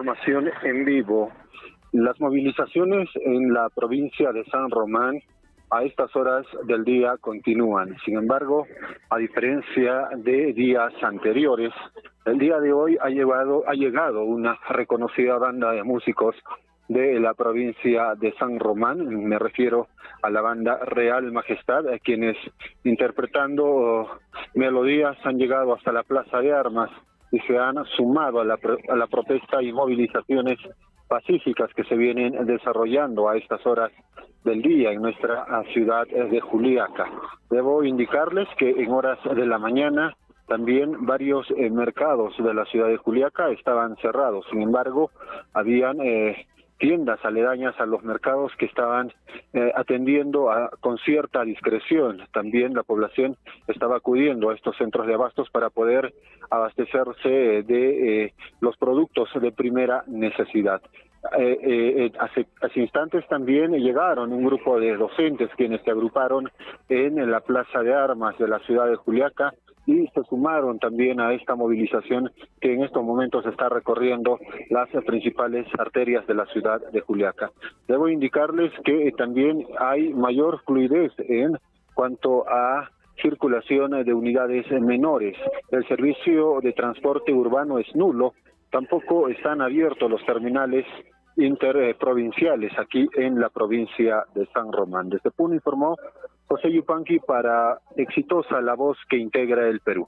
información en vivo. Las movilizaciones en la provincia de San Román a estas horas del día continúan. Sin embargo, a diferencia de días anteriores, el día de hoy ha llegado una reconocida banda de músicos de la provincia de San Román. Me refiero a la banda Real Majestad, quienes interpretando melodías han llegado hasta la Plaza de Armas y se han sumado a la protesta y movilizaciones pacíficas que se vienen desarrollando a estas horas del día en nuestra ciudad de Juliaca. Debo indicarles que en horas de la mañana también varios mercados de la ciudad de Juliaca estaban cerrados. Sin embargo, habían tiendas aledañas a los mercados que estaban atendiendo con cierta discreción. También la población estaba acudiendo a estos centros de abastos para poder abastecerse de los productos de primera necesidad. Hace instantes también llegaron un grupo de docentes quienes se agruparon en la Plaza de Armas de la ciudad de Juliaca y se sumaron también a esta movilización que en estos momentos está recorriendo las principales arterias de la ciudad de Juliaca. Debo indicarles que también hay mayor fluidez en cuanto a circulación de unidades menores. El servicio de transporte urbano es nulo, tampoco están abiertos los terminales interprovinciales aquí en la provincia de San Román. Desde Puno informó José Yupanqui para Exitosa, la voz que integra el Perú.